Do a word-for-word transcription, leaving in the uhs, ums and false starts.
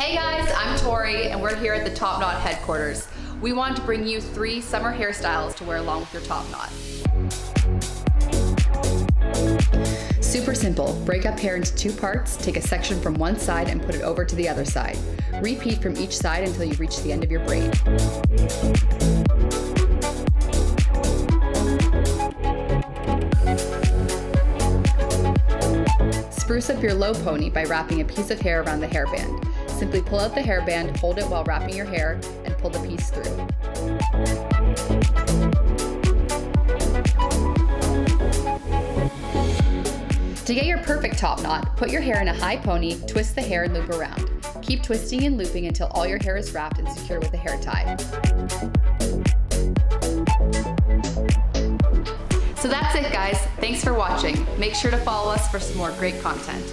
Hey guys, I'm Tori and we're here at the Top Knot headquarters. We want to bring you three summer hairstyles to wear along with your top knot. Super simple, break up hair into two parts, take a section from one side and put it over to the other side. Repeat from each side until you reach the end of your braid. Spruce up your low pony by wrapping a piece of hair around the hairband. Simply pull out the hairband, hold it while wrapping your hair, and pull the piece through. To get your perfect top knot, put your hair in a high pony, twist the hair and loop around. Keep twisting and looping until all your hair is wrapped and secured with a hair tie. So that's it guys, thanks for watching. Make sure to follow us for some more great content.